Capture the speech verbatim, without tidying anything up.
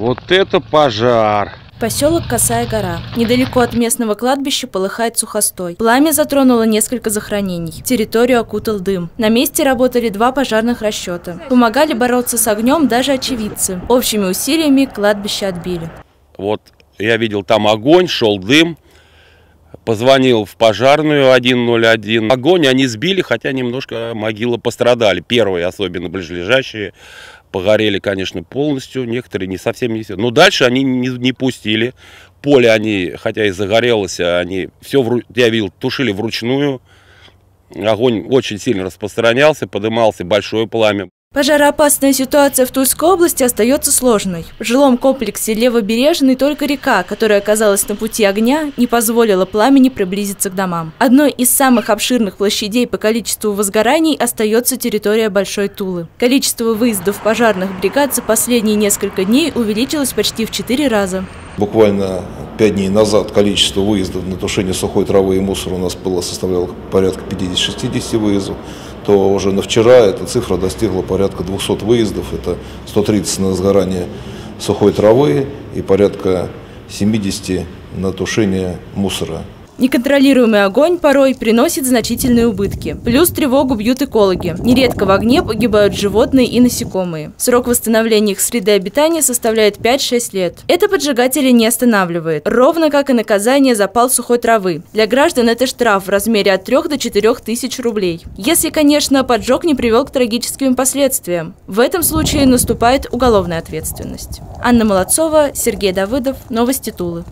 Вот это пожар! Поселок Косая гора. Недалеко от местного кладбища полыхает сухостой. Пламя затронуло несколько захоронений. Территорию окутал дым. На месте работали два пожарных расчета. Помогали бороться с огнем даже очевидцы. Общими усилиями кладбище отбили. Вот я видел, там огонь, шел дым. Позвонил в пожарную один ноль один. Огонь они сбили, хотя немножко могилы пострадали. Первые, особенно ближайшие. Погорели, конечно, полностью, некоторые не совсем не все. Но дальше они не, не пустили. Поле они, хотя и загорелось, они все, вру... я видел, тушили вручную. Огонь очень сильно распространялся, подымался большое пламя. Пожароопасная ситуация в Тульской области остается сложной. В жилом комплексе Левобережный только река, которая оказалась на пути огня, не позволила пламени приблизиться к домам. Одной из самых обширных площадей по количеству возгораний остается территория Большой Тулы. Количество выездов пожарных бригад за последние несколько дней увеличилось почти в четыре раза. Буквально пять дней назад количество выездов на тушение сухой травы и мусора у нас было составляло порядка пятидесяти-шестидесяти выездов. То уже на вчера эта цифра достигла порядка двухсот выездов, это сто тридцать на сгорание сухой травы и порядка семидесяти на тушение мусора. Неконтролируемый огонь порой приносит значительные убытки. Плюс тревогу бьют экологи. Нередко в огне погибают животные и насекомые. Срок восстановления их среды обитания составляет пять-шесть лет. Это поджигателей не останавливает. Ровно как и наказание за пал сухой травы. Для граждан это штраф в размере от трёх до четырёх тысяч рублей. Если, конечно, поджог не привел к трагическим последствиям. В этом случае наступает уголовная ответственность. Анна Молодцова, Сергей Давыдов, Новости Тулы.